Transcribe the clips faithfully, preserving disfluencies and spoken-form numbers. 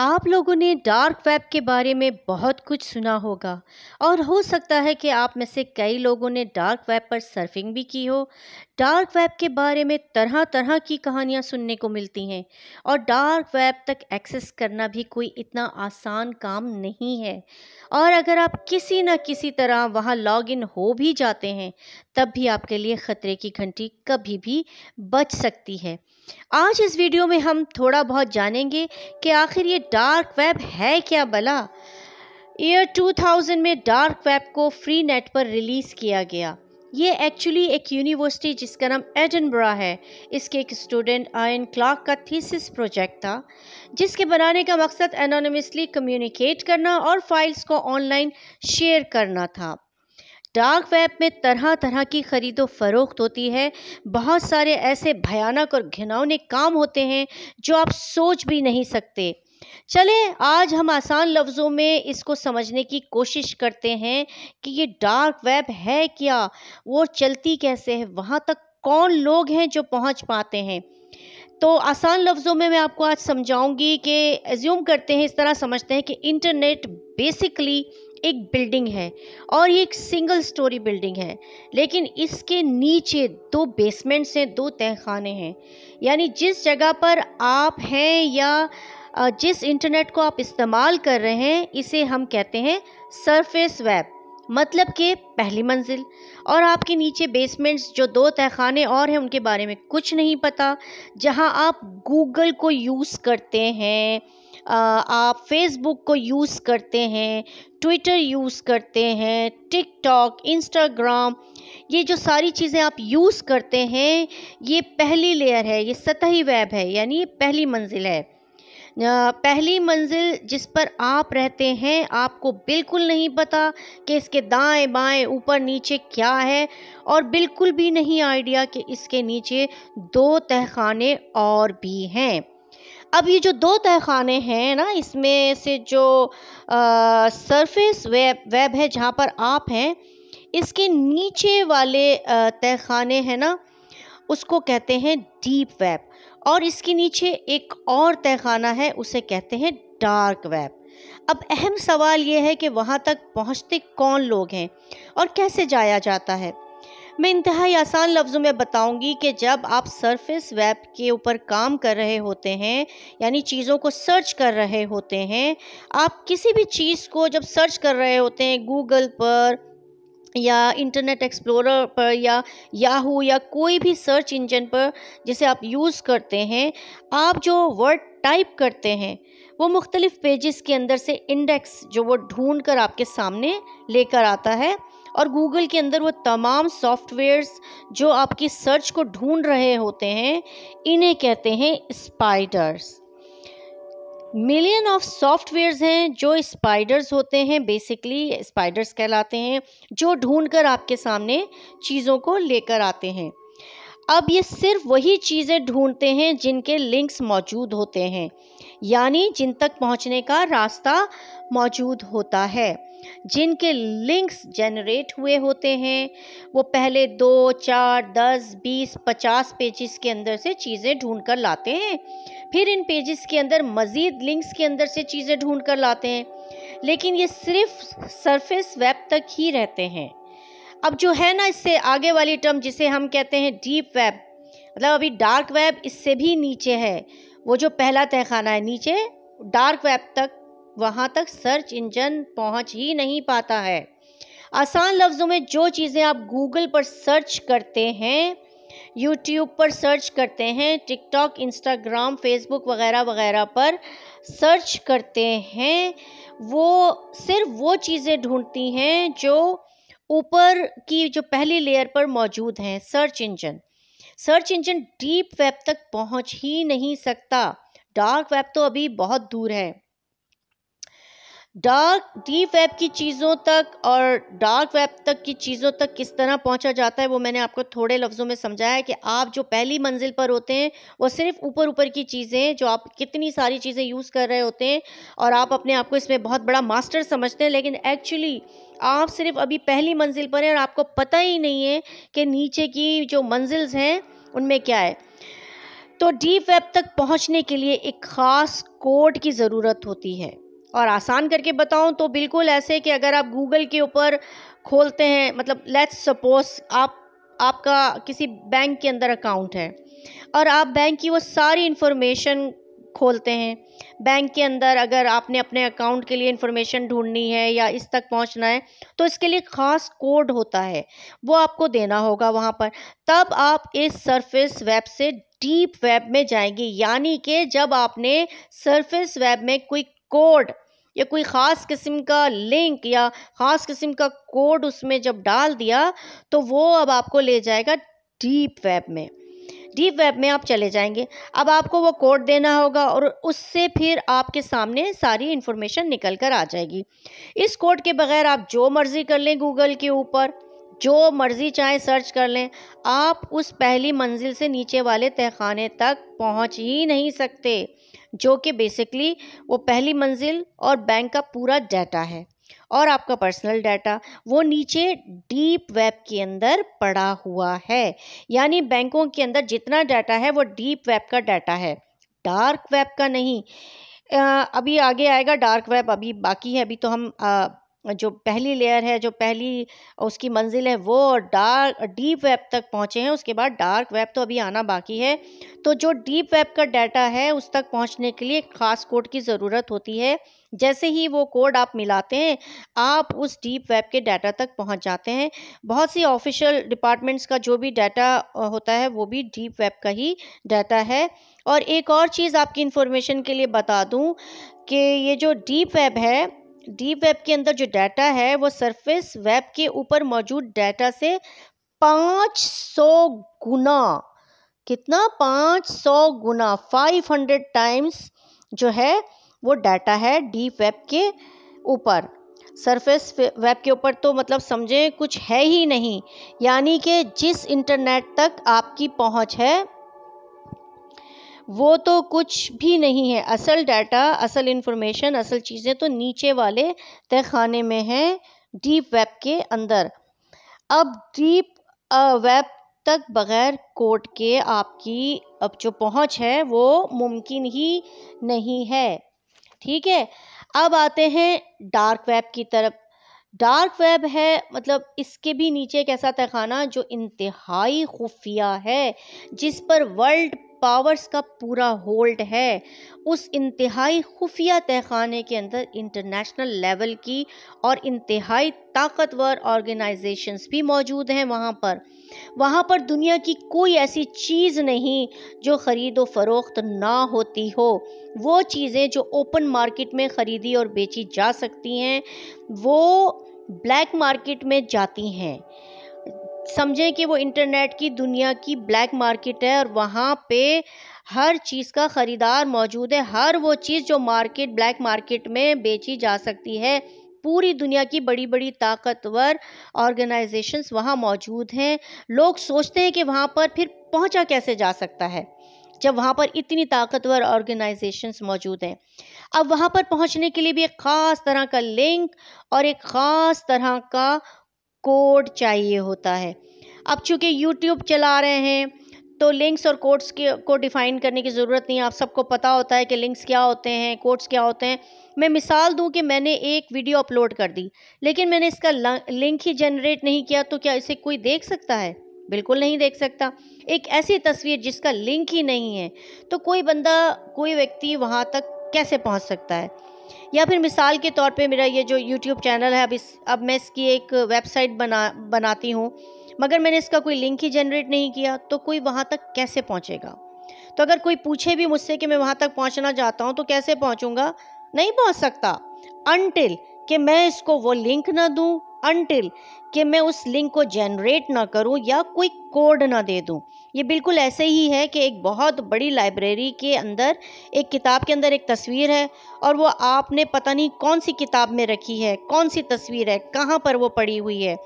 आप लोगों ने डार्क वेब के बारे में बहुत कुछ सुना होगा और हो सकता है कि आप में से कई लोगों ने डार्क वेब पर सर्फिंग भी की हो। डार्क वेब के बारे में तरह तरह की कहानियां सुनने को मिलती हैं और डार्क वेब तक एक्सेस करना भी कोई इतना आसान काम नहीं है। और अगर आप किसी न किसी तरह वहां लॉग इन हो भी जाते हैं तब भी आपके लिए ख़तरे की घंटी कभी भी बच सकती है। आज इस वीडियो में हम थोड़ा बहुत जानेंगे कि आखिर ये डार्क वेब है क्या भला। ईयर दो हज़ार में डार्क वेब को फ्री नेट पर रिलीज़ किया गया। ये एक्चुअली एक यूनिवर्सिटी जिसका नाम एडिनबरा है, इसके एक स्टूडेंट आयन क्लार्क का थीसिस प्रोजेक्ट था, जिसके बनाने का मकसद एनोनिमसली कम्युनिकेट करना और फाइल्स को ऑनलाइन शेयर करना था। डार्क वेब में तरह तरह की ख़रीदो फरोख्त होती है। बहुत सारे ऐसे भयानक और घिनौने काम होते हैं जो आप सोच भी नहीं सकते। चले आज हम आसान लफ्ज़ों में इसको समझने की कोशिश करते हैं कि ये डार्क वेब है क्या, वो चलती कैसे है, वहाँ तक कौन लोग हैं जो पहुँच पाते हैं। तो आसान लफ्ज़ों में मैं आपको आज समझाऊंगी कि एज्यूम करते हैं, इस तरह समझते हैं कि इंटरनेट बेसिकली एक बिल्डिंग है और ये एक सिंगल स्टोरी बिल्डिंग है, लेकिन इसके नीचे दो बेसमेंट्स हैं, दो तहखाने हैं। यानी जिस जगह पर आप हैं या जिस इंटरनेट को आप इस्तेमाल कर रहे हैं इसे हम कहते हैं सरफेस वेब, मतलब कि पहली मंजिल, और आपके नीचे बेसमेंट्स जो दो तहखाने और हैं उनके बारे में कुछ नहीं पता, जहां आप गूगल को यूज़ करते हैं, आप फेसबुक को यूज़ करते हैं, ट्विटर यूज़ करते हैं, टिकटॉक, इंस्टाग्राम, ये जो सारी चीज़ें आप यूज़ करते हैं ये पहली लेयर है, ये सतही वेब है, यानी ये पहली मंजिल है। पहली मंजिल जिस पर आप रहते हैं आपको बिल्कुल नहीं पता कि इसके दाएं बाएं ऊपर नीचे क्या है, और बिल्कुल भी नहीं आइडिया कि इसके नीचे दो तहखाने और भी हैं। अब ये जो दो तहखाने हैं ना, इसमें से जो आ, सरफेस वेब वेब है जहाँ पर आप हैं, इसके नीचे वाले तहखाने हैं ना, उसको कहते हैं डीप वेब, और इसके नीचे एक और तहखाना है उसे कहते हैं डार्क वेब। अब अहम सवाल ये है कि वहाँ तक पहुँचते कौन लोग हैं और कैसे जाया जाता है। मैं इंतहाई आसान लफ्ज़ों में बताऊंगी कि जब आप सरफेस वेब के ऊपर काम कर रहे होते हैं, यानी चीज़ों को सर्च कर रहे होते हैं, आप किसी भी चीज़ को जब सर्च कर रहे होते हैं गूगल पर या इंटरनेट एक्सप्लोरर पर या याहू या कोई भी सर्च इंजन पर जिसे आप यूज़ करते हैं, आप जो वर्ड टाइप करते हैं वो मुख्तलिफ़ पेजेस के अंदर से इंडेक्स जो वो ढूंढ कर आपके सामने लेकर आता है, और गूगल के अंदर वो तमाम सॉफ्टवेयर्स जो आपकी सर्च को ढूंढ रहे होते हैं इन्हें कहते हैं स्पाइडर्स। मिलियन ऑफ सॉफ्टवेयर्स हैं जो स्पाइडर्स होते हैं, बेसिकली स्पाइडर्स कहलाते हैं, जो ढूंढकर आपके सामने चीज़ों को लेकर आते हैं। अब ये सिर्फ वही चीज़ें ढूंढते हैं जिनके लिंक्स मौजूद होते हैं, यानी जिन तक पहुंचने का रास्ता मौजूद होता है, जिनके लिंक्स जनरेट हुए होते हैं। वो पहले दो चार दस बीस पचास पेजेस के अंदर से चीज़ें ढूंढ कर लाते हैं, फिर इन पेजेस के अंदर मज़ीद लिंक्स के अंदर से चीज़ें ढूंढ कर लाते हैं, लेकिन ये सिर्फ सरफेस वेब तक ही रहते हैं। अब जो है ना, इससे आगे वाली टर्म जिसे हम कहते हैं डीप वेब, मतलब अभी डार्क वेब इससे भी नीचे है, वो जो पहला तहखाना है नीचे डार्क वेब तक, वहाँ तक सर्च इंजन पहुँच ही नहीं पाता है। आसान लफ्ज़ों में जो चीज़ें आप गूगल पर सर्च करते हैं, यूट्यूब पर सर्च करते हैं, टिकटॉक, इंस्टाग्राम, फेसबुक वगैरह वगैरह पर सर्च करते हैं, वो सिर्फ वो चीज़ें ढूंढती हैं जो ऊपर की जो पहली लेयर पर मौजूद हैं। Search engine search engine deep web तक पहुंच ही नहीं सकता। डार्क वेब तो अभी बहुत दूर है। डार्क डीप वेब की चीज़ों तक और डार्क वेब तक की चीज़ों तक किस तरह पहुंचा जाता है वो मैंने आपको थोड़े लफ्ज़ों में समझाया है कि आप जो पहली मंजिल पर होते हैं वो सिर्फ ऊपर ऊपर की चीज़ें, जो आप कितनी सारी चीज़ें यूज़ कर रहे होते हैं और आप अपने आप को इसमें बहुत बड़ा मास्टर समझते हैं, लेकिन एक्चुअली आप सिर्फ अभी पहली मंजिल पर हैं और आपको पता ही नहीं है कि नीचे की जो मंजिल्स हैं उनमें क्या है। तो डीप वेब तक पहुंचने के लिए एक ख़ास कोड की ज़रूरत होती है। और आसान करके बताऊं तो बिल्कुल ऐसे कि अगर आप गूगल के ऊपर खोलते हैं, मतलब लेट्स सपोज आप आपका किसी बैंक के अंदर अकाउंट है और आप बैंक की वो सारी इन्फॉर्मेशन खोलते हैं। बैंक के अंदर अगर आपने अपने अकाउंट के लिए इन्फॉर्मेशन ढूंढनी है या इस तक पहुंचना है तो इसके लिए ख़ास कोड होता है, वो आपको देना होगा वहां पर। तब आप इस सरफेस वेब से डीप वेब में जाएंगे, यानी कि जब आपने सरफेस वेब में कोई कोड या कोई ख़ास किस्म का लिंक या ख़ास किस्म का कोड उसमें जब डाल दिया तो वो अब आपको ले जाएगा डीप वेब में। डीप वेब में आप चले जाएंगे, अब आपको वो कोड देना होगा और उससे फिर आपके सामने सारी इन्फॉर्मेशन निकल कर आ जाएगी। इस कोड के बगैर आप जो मर्ज़ी कर लें, गूगल के ऊपर जो मर्ज़ी चाहे सर्च कर लें, आप उस पहली मंजिल से नीचे वाले तहखाने तक पहुंच ही नहीं सकते, जो कि बेसिकली वो पहली मंजिल और बैंक का पूरा डाटा है और आपका पर्सनल डाटा वो नीचे डीप वेब के अंदर पड़ा हुआ है। यानी बैंकों के अंदर जितना डाटा है वो डीप वेब का डाटा है, डार्क वेब का नहीं। आ, अभी आगे आएगा डार्क वेब, अभी बाकी है। अभी तो हम आ, जो पहली लेयर है, जो पहली उसकी मंजिल है वो डार्क डीप वेब तक पहुँचे हैं। उसके बाद डार्क वेब तो अभी आना बाकी है। तो जो डीप वेब का डाटा है उस तक पहुँचने के लिए एक ख़ास कोड की ज़रूरत होती है। जैसे ही वो कोड आप मिलाते हैं, आप उस डीप वेब के डाटा तक पहुँच जाते हैं। बहुत सी ऑफिशियल डिपार्टमेंट्स का जो भी डाटा होता है वो भी डीप वेब का ही डाटा है। और एक और चीज़ आपकी इन्फॉर्मेशन के लिए बता दूँ कि ये जो डीप वेब है, डीप वेब के अंदर जो डाटा है वो सरफेस वेब के ऊपर मौजूद डाटा से पाँच सौ गुना, कितना पाँच सौ गुना, फाइव हंड्रेड टाइम्स जो है वो डाटा है डीप वेब के ऊपर। सरफेस वेब के ऊपर तो मतलब समझें कुछ है ही नहीं। यानी कि जिस इंटरनेट तक आपकी पहुंच है वो तो कुछ भी नहीं है। असल डाटा, असल इन्फॉर्मेशन, असल चीज़ें तो नीचे वाले तहखाने में हैं, डीप वेब के अंदर। अब डीप वेब तक बग़ैर कोड के आपकी अब जो पहुंच है वो मुमकिन ही नहीं है। ठीक है, अब आते हैं डार्क वेब की तरफ। डार्क वेब है मतलब इसके भी नीचे एक ऐसा तहखाना जो इंतहाई खुफिया है, जिस पर वर्ल्ड पावर्स का पूरा होल्ड है। उस इंतहाई खुफिया तहखाने के अंदर इंटरनेशनल लेवल की और इंतहाई ताकतवर ऑर्गेनाइजेशंस भी मौजूद हैं। वहाँ पर वहाँ पर दुनिया की कोई ऐसी चीज़ नहीं जो ख़रीदो फरोख्त ना होती हो। वो चीज़ें जो ओपन मार्केट में ख़रीदी और बेची जा सकती हैं वो ब्लैक मार्केट में जाती हैं। समझें कि वो इंटरनेट की दुनिया की ब्लैक मार्केट है और वहाँ पे हर चीज़ का ख़रीदार मौजूद है। हर वो चीज़ जो मार्केट ब्लैक मार्केट में बेची जा सकती है, पूरी दुनिया की बड़ी बड़ी ताकतवर ऑर्गेनाइजेशंस वहाँ मौजूद हैं। लोग सोचते हैं कि वहाँ पर फिर पहुँचा कैसे जा सकता है जब वहाँ पर इतनी ताकतवर ऑर्गेनाइजेशंस मौजूद हैं। अब वहाँ पर पहुँचने के लिए भी एक ख़ास तरह का लिंक और एक ख़ास तरह का कोड चाहिए होता है। अब चूंकि YouTube चला रहे हैं तो लिंक्स और कोड्स के को डिफ़ाइन करने की ज़रूरत नहीं है। आप सबको पता होता है कि लिंक्स क्या होते हैं, कोड्स क्या होते हैं। मैं मिसाल दूं कि मैंने एक वीडियो अपलोड कर दी लेकिन मैंने इसका लिंक ही जनरेट नहीं किया, तो क्या इसे कोई देख सकता है? बिल्कुल नहीं देख सकता। एक ऐसी तस्वीर जिसका लिंक ही नहीं है तो कोई बंदा, कोई व्यक्ति वहाँ तक कैसे पहुँच सकता है? या फिर मिसाल के तौर पे मेरा ये जो YouTube चैनल है, अब इस अब मैं इसकी एक वेबसाइट बना बनाती हूँ मगर मैंने इसका कोई लिंक ही जनरेट नहीं किया तो कोई वहाँ तक कैसे पहुँचेगा? तो अगर कोई पूछे भी मुझसे कि मैं वहाँ तक पहुँचना चाहता हूँ तो कैसे पहुँचूँगा? नहीं पहुँच सकता अनटिल कि मैं इसको वो लिंक ना दूँ, अनटिल कि मैं उस लिंक को जनरेट ना करूं या कोई कोड ना दे दूं। ये बिल्कुल ऐसे ही है कि एक बहुत बड़ी लाइब्रेरी के अंदर, एक किताब के अंदर एक तस्वीर है और वो आपने पता नहीं कौन सी किताब में रखी है, कौन सी तस्वीर है, कहाँ पर वो पड़ी हुई है,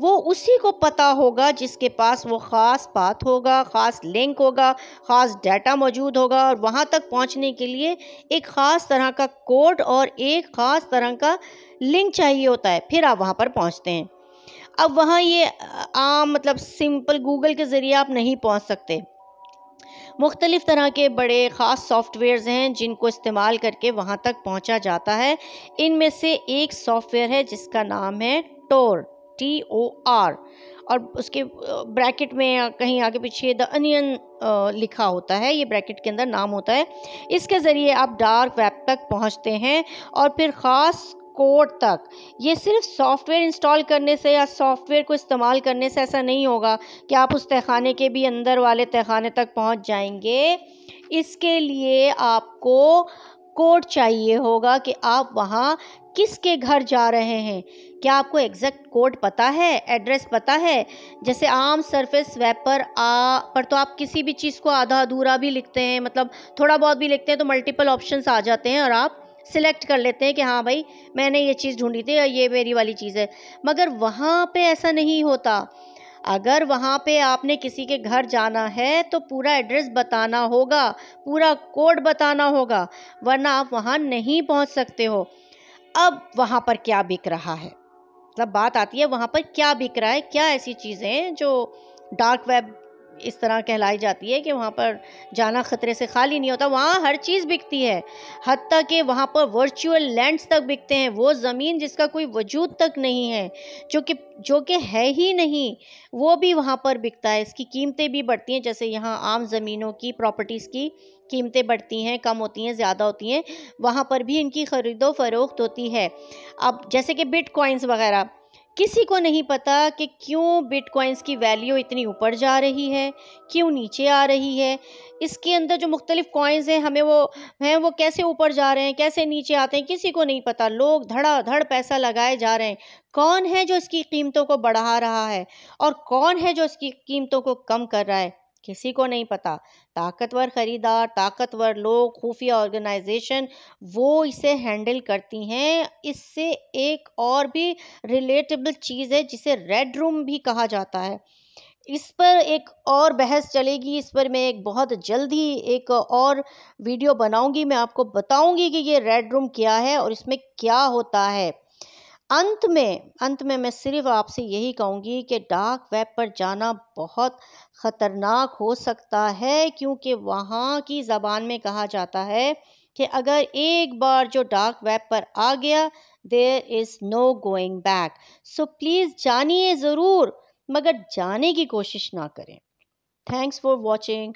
वो उसी को पता होगा जिसके पास वो ख़ास बात होगा, ख़ास लिंक होगा, ख़ास डाटा मौजूद होगा। और वहाँ तक पहुँचने के लिए एक ख़ास तरह का कोड और एक ख़ास तरह का लिंक चाहिए होता है, फिर आप वहाँ पर पहुँचते हैं। अब वहाँ ये आम मतलब सिंपल गूगल के ज़रिए आप नहीं पहुँच सकते। मुख्तलिफ़ तरह के बड़े ख़ास सॉफ्टवेयर्स हैं जिनको इस्तेमाल करके वहाँ तक पहुँचा जाता है। इनमें से एक सॉफ्टवेयर है जिसका नाम है टोर, टी ओ आर, और उसके ब्रैकेट में कहीं आगे पीछे द अनियन लिखा होता है, ये ब्रैकेट के अंदर नाम होता है। इसके ज़रिए आप डार्क वेब तक पहुँचते हैं और फिर ख़ास कोड तक। ये सिर्फ सॉफ्टवेयर इंस्टॉल करने से या सॉफ्टवेयर को इस्तेमाल करने से ऐसा नहीं होगा कि आप उस तहखाने के भी अंदर वाले तहखाने तक पहुंच जाएंगे। इसके लिए आपको कोड चाहिए होगा कि आप वहाँ किसके घर जा रहे हैं, क्या आपको एग्जैक्ट कोड पता है, एड्रेस पता है। जैसे आम सरफेस वेब पर आ पर तो आप किसी भी चीज़ को आधा अधूरा भी लिखते हैं, मतलब थोड़ा बहुत भी लिखते हैं तो मल्टीपल ऑप्शंस आ जाते हैं और आप सिलेक्ट कर लेते हैं कि हाँ भाई मैंने ये चीज़ ढूंढी थी, ये मेरी वाली चीज़ है। मगर वहाँ पे ऐसा नहीं होता। अगर वहाँ पे आपने किसी के घर जाना है तो पूरा एड्रेस बताना होगा, पूरा कोड बताना होगा, वरना आप वहाँ नहीं पहुँच सकते हो। अब वहाँ पर क्या बिक रहा है, मतलब बात आती है वहाँ पर क्या बिक रहा है, क्या ऐसी चीज़ें जो डार्क वेब इस तरह कहलाई जाती है कि वहाँ पर जाना ख़तरे से खाली नहीं होता। वहाँ हर चीज़ बिकती है, हत्ता कि वहाँ पर वर्चुअल लैंड्स तक बिकते हैं, वो ज़मीन जिसका कोई वजूद तक नहीं है, जो कि जो कि है ही नहीं, वो भी वहाँ पर बिकता है। इसकी कीमतें भी बढ़ती हैं, जैसे यहाँ आम ज़मीनों की, प्रॉपर्टीज़ की कीमतें बढ़ती हैं, कम होती हैं, ज़्यादा होती हैं, वहाँ पर भी इनकी ख़रीदो फरोख्त होती है। अब जैसे कि बिटकॉइंस वगैरह, किसी को नहीं पता कि क्यों बिटकॉइंस की वैल्यू इतनी ऊपर जा रही है, क्यों नीचे आ रही है। इसके अंदर जो मुख्तलिफ़ कॉइन्स हैं हमें वो हैं वो कैसे ऊपर जा रहे हैं, कैसे नीचे आते हैं, किसी को नहीं पता। लोग धड़ाधड़ पैसा लगाए जा रहे हैं। कौन है जो इसकी कीमतों को बढ़ा रहा है और कौन है जो इसकी कीमतों को कम कर रहा है, किसी को नहीं पता। ताकतवर ख़रीदार, ताकतवर लोग, खुफिया ऑर्गेनाइजेशन, वो इसे हैंडल करती हैं। इससे एक और भी रिलेटेबल चीज़ है जिसे रेड रूम भी कहा जाता है। इस पर एक और बहस चलेगी, इस पर मैं एक बहुत जल्द ही एक और वीडियो बनाऊंगी, मैं आपको बताऊंगी कि ये रेड रूम क्या है और इसमें क्या होता है। अंत में अंत में मैं सिर्फ आपसे यही कहूँगी कि डार्क वेब पर जाना बहुत ख़तरनाक हो सकता है, क्योंकि वहाँ की ज़बान में कहा जाता है कि अगर एक बार जो डार्क वेब पर आ गया, there is no going back. So please जानिए ज़रूर, मगर जाने की कोशिश ना करें। Thanks for watching.